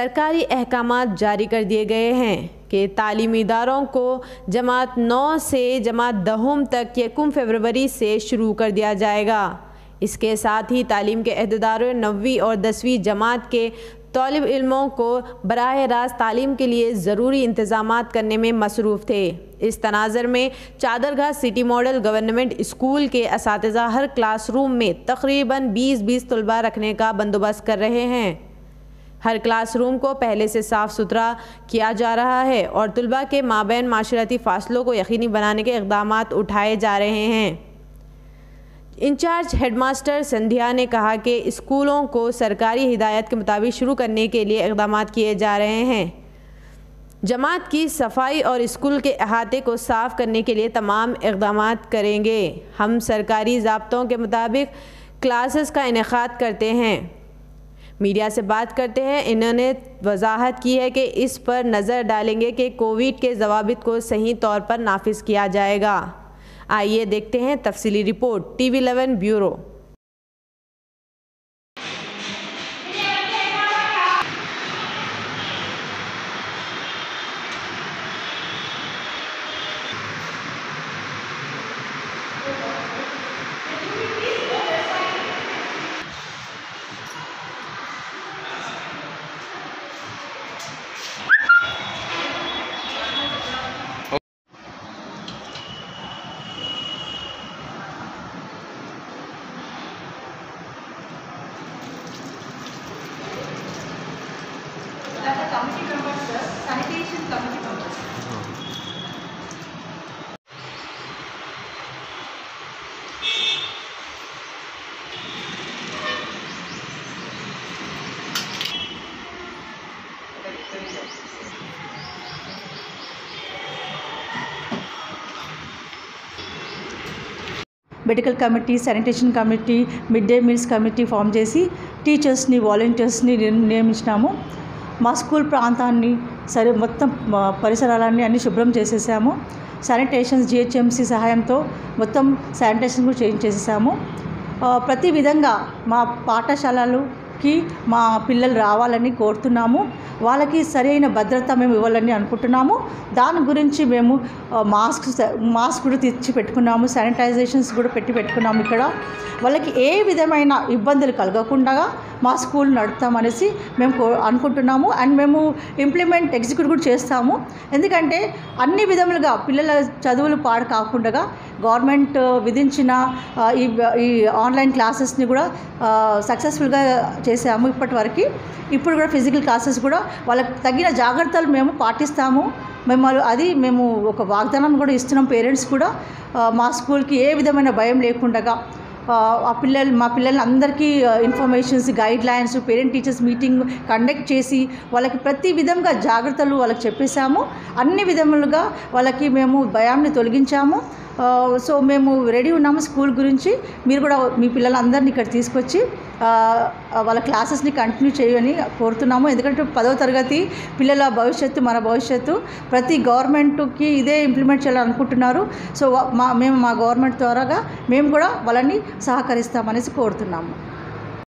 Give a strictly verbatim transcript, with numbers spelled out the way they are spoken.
सरकारी अहकामात जारी कर दिए गए हैं कि तालीमी इदारों को जमात नौ से जमात दहम तक यकम फरवरी से शुरू कर दिया जाएगा। इसके साथ ही तालीम के अहदेदारों नवी और दसवीं जमात के तालिब इल्मों को बराह रास्त तालीम के लिए ज़रूरी इंतजाम करने में मसरूफ़ थे। इस तनाज़र में चादर घाट सिटी मॉडल गवर्नमेंट स्कूल के असातिज़ा हर क्लासरूम में तकरीबन बीस बीस तलबा रखने का बंदोबस्त कर रहे हैं। हर क्लासरूम को पहले से साफ़ सुथरा किया जा रहा है और तलबा के माबैन माशरती फ़ासलों को यकीनी बनाने के इक़दाम उठाए जा रहे हैं। इंचार्ज हेडमास्टर संध्या ने कहा कि स्कूलों को सरकारी हिदायत के मुताबिक शुरू करने के लिए इक़दाम किए जा रहे हैं। जमात की सफाई और स्कूल के अहाते को साफ़ करने के लिए तमाम इक़दाम करेंगे। हम सरकारी ज़ाब्तों के मुताबिक क्लासेस का इनेकाद करते हैं। मीडिया से बात करते हैं, इन्होंने वजाहत की है कि इस पर नज़र डालेंगे कि कोविड के जवाबित को सही तौर पर नाफिज किया जाएगा। आइए देखते हैं तफसीली report T V eleven bureau. Medical committee, sanitation committee, mid day meals committee form చేసి టీచర్స్ ని వాలంటీర్స్ ని నియమించాము। మా స్కూల్ ప్రాంతాన్ని సరే మొత్తం పరిసరాలన్నీ అన్ని శుభ్రం చేసేసాము। Sanitation G H M C సహాయంతో మొత్తం శానిటేషన్ కూడా చేంజ్ చేసేసాము। ప్రతి విధంగా మా పాఠశాలలకి మా పిల్లలు రావాలని కోరుతున్నాము। వాళ్ళకి సరైన భద్రత మేము ఇవ్వాలని అనుకుంటున్నాము। దాని గురించి మేము మాస్క్ మాస్క్ కూడా తెచ్చి పెట్టుకున్నాము, శానిటైజేషన్స్ కూడా పెట్టి పెట్టుకున్నాము। ఇక్కడ వాళ్ళకి ఏ విధమైన ఇబ్బందులు కలగకుండా మా స్కూల్ నడుపుతామనేసి మేము అనుకుంటున్నాము అండ్ మేము ఇంప్లిమెంట్ ఎగ్జిక్యూట్ కూడా చేస్తాము। ఎందుకంటే అన్ని విధములుగా పిల్లల చదువులు పాడు కాకుండా గవర్నమెంట్ విధించిన ఈ ఆన్లైన్ క్లాసెస్ని కూడా సక్సెస్ఫుల్గా చేసాము ఇప్పటి వరకు। ఇప్పుడు కూడా ఫిజికల్ క్లాసెస్ కూడా వాళ్ళకి తగిన జాగ్రత్తలు మేము పాటిస్తాము। మేము అది మేము ఒక వాగ్దానం కూడా ఇస్తున్నాం। పేరెంట్స్ కూడా మా స్కూల్కి ఏ విధమైన భయం లేకుండా ఆ పిల్లలు మా పిల్లలందరికీ informations, guidelines, parent teachers meeting conduct చేసి వాళ్ళకి ప్రతి విధంగా జాగ్రత్తలు వాళ్ళకి చెప్పేశాము। అన్ని విధములుగా వాళ్ళకి మేము భయాన్ని తొలగించాము। సో మేము రెడీ ఉన్నాము స్కూల్ గురించి। మీరు కూడా మీ పిల్లలందరినీ ఇక్కడ తీసుకొచ్చి వాళ్ళ క్లాసెస్ని కంటిన్యూ చేయని కోరుతున్నాము। ఎందుకంటే పదవ తరగతి పిల్లల భవిష్యత్తు మన భవిష్యత్తు, ప్రతి గవర్నమెంట్కి ఇదే ఇంప్లిమెంట్ చేయాలనుకుంటున్నారు। సో మా మేము మా గవర్నమెంట్ ద్వారాగా మేము కూడా వాళ్ళని సహకరిస్తామనేసి కోరుతున్నాము।